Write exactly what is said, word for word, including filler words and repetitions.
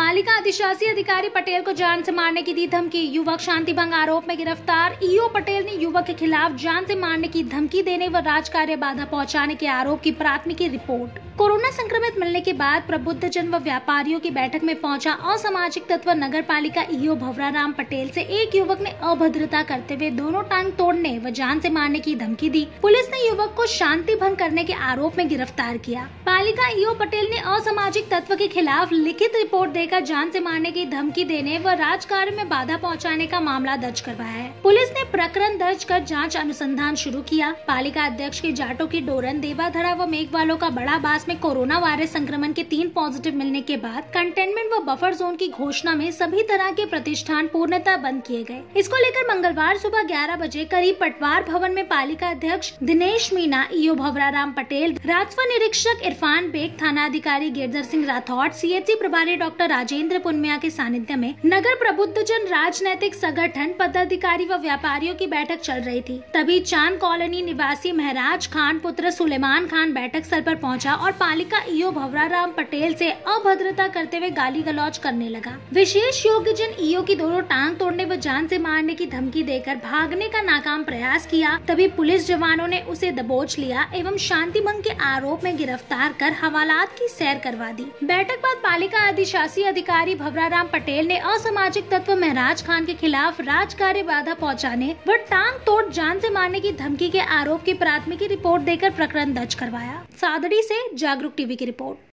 पालिका अधिशासी अधिकारी पटेल को जान से मारने की दी धमकी। युवक शांति भंग आरोप में गिरफ्तार। ईओ पटेल ने युवक के खिलाफ जान से मारने की धमकी देने व राजकार्य बाधा पहुंचाने के आरोप की प्राथमिकी रिपोर्ट। कोरोना संक्रमित मिलने के बाद प्रबुद्ध जन व व्यापारियों की बैठक में पहुंचा असामाजिक तत्व नगर पालिका ईओ भवराराम पटेल से एक युवक ने अभद्रता करते हुए दोनों टांग तोड़ने व जान से मारने की धमकी दी। पुलिस ने युवक को शांति भंग करने के आरोप में गिरफ्तार किया। पालिका ईओ पटेल ने असामाजिक तत्व के खिलाफ लिखित रिपोर्ट देकर जान से मारने की धमकी देने व राजकार्य में बाधा पहुँचाने का मामला दर्ज करवाया है। पुलिस ने प्रकरण दर्ज कर जाँच अनुसंधान शुरू किया। पालिका अध्यक्ष के जाटों की डोरन, देवाधरा व मेघवालों का बड़ा बास में कोरोना वायरस संक्रमण के तीन पॉजिटिव मिलने के बाद कंटेनमेंट व बफर जोन की घोषणा में सभी तरह के प्रतिष्ठान पूर्णतः बंद किए गए। इसको लेकर मंगलवार सुबह ग्यारह बजे करीब पटवार भवन में पालिका अध्यक्ष दिनेश मीना, ईओ भवराराम पटेल, राजस्व निरीक्षक इरफान बेग, थाना अधिकारी गिरधर सिंह राठौड़, सीएचसी प्रभारी डॉक्टर राजेन्द्र पुनमिया के सानिध्य में नगर प्रबुद्धजन राजनैतिक संगठन, पदाधिकारी व व्यापारियों की बैठक चल रही थी। तभी चांद कॉलोनी निवासी मेहराज खान पुत्र सुलेमान खान बैठक स्थल पर पहुंचा और पालिका ईओ भवराराम पटेल से अभद्रता करते हुए गाली गलौज करने लगा। विशेष योग्यजन ईओ की दोनों टांग तोड़ने व जान से मारने की धमकी देकर भागने का नाकाम प्रयास किया। तभी पुलिस जवानों ने उसे दबोच लिया एवं शांति भंग के आरोप में गिरफ्तार कर हवालात की सैर करवा दी। बैठक बाद पालिका अधिशासी अधिकारी भवराराम पटेल ने असामाजिक तत्व मेहराज खान के खिलाफ राजकार्य बाधा पहुँचाने व टांग तोड़ जान से मारने की धमकी के आरोप की प्राथमिकी रिपोर्ट देकर प्रकरण दर्ज करवाया। सादड़ी से जागरूक टीवी की रिपोर्ट।